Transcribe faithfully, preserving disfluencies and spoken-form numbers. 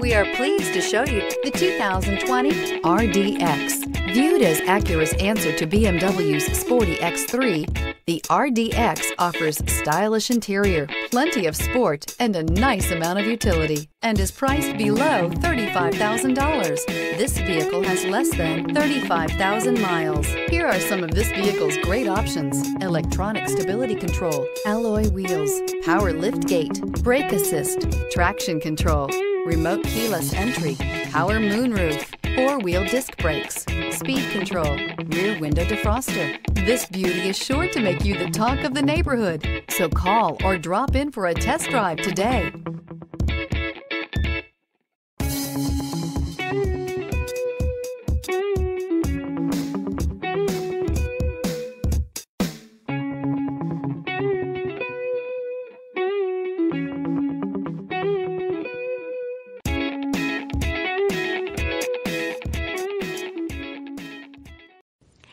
We are pleased to show you the two thousand twenty R D X. Viewed as Acura's answer to B M W's sporty X three, the R D X offers stylish interior, plenty of sport, and a nice amount of utility, and is priced below thirty-five thousand dollars. This vehicle has less than thirty-five thousand miles. Here are some of this vehicle's great options: electronic stability control, alloy wheels, power lift gate, brake assist, traction control, remote keyless entry, power moonroof, four-wheel disc brakes, speed control, rear window defroster. This beauty is sure to make you the talk of the neighborhood, so call or drop in for a test drive today.